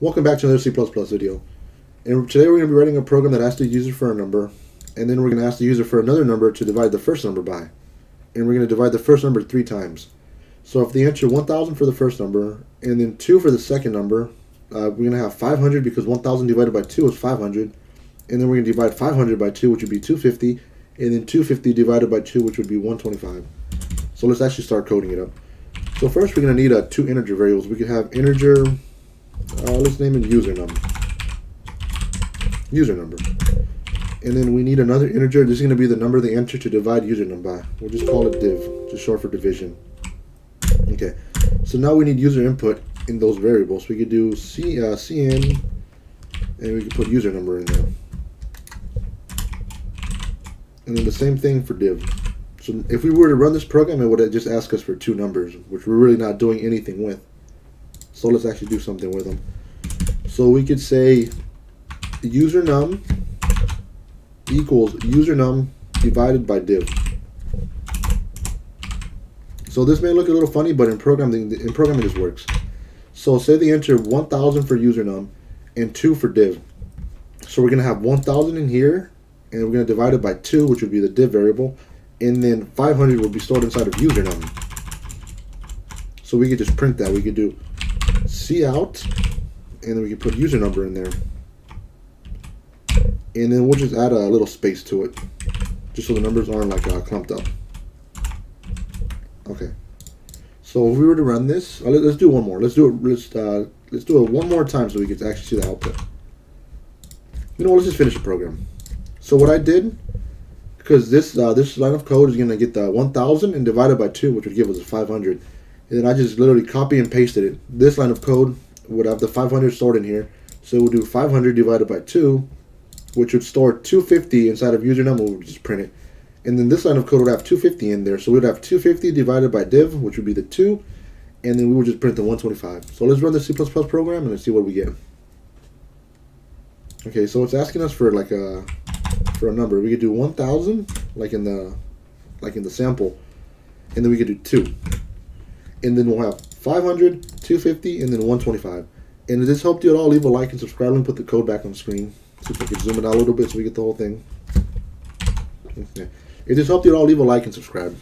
Welcome back to another C++ video. And today we're going to be writing a program that asks the user for a number, and then we're going to ask the user for another number to divide the first number by. And we're going to divide the first number 3 times. So if they enter 1000 for the first number, and then 2 for the second number, we're going to have 500 because 1000 divided by 2 is 500. And then we're going to divide 500 by 2, which would be 250, and then 250 divided by 2, which would be 125. So let's actually start coding it up. So first we're going to need 2 integer variables. We could have integer... let's name it user number, and then we need another integer. This is going to be the number they enter to divide user number by. We'll just call it div, just short for division. Okay, so now we need user input in those variables. We could do cn, and we could put user number in there, and then the same thing for div. So if we were to run this program, it would just ask us for 2 numbers, which we're really not doing anything with. So let's actually do something with them. So we could say user num equals user num divided by div. So this may look a little funny, but in programming this works. So say they enter 1000 for user num and 2 for div. So we're going to have 1000 in here, and we're going to divide it by 2, which would be the div variable, and then 500 will be stored inside of user num. So we could just print that. We could do cout, and then we can put user number in there, and then we'll just add a little space to it, just so the numbers aren't like clumped up. Okay, so if we were to run this, let's do one more. Let's do it one more time so we can actually see the output. You know what? Let's just finish the program. So what I did, because this line of code is going to get the 1000 and divide it by 2, which would give us 500. And then I just literally copy and pasted it. This line of code would have the 500 stored in here. So we'll do 500 divided by 2, which would store 250 inside of user num. We'll just print it. And then this line of code would have 250 in there. So we'd have 250 divided by div, which would be the 2. And then we would just print the 125. So let's run the C++ program and let's see what we get. Okay, so it's asking us for like a number. We could do 1000, like in the sample. And then we could do 2. And then we'll have 500, 250, and then 125. And if this helped you at all, leave a like and subscribe, and put the code back on the screen. See if I can zoom it out a little bit so we get the whole thing. Okay. If this helped you at all, leave a like and subscribe.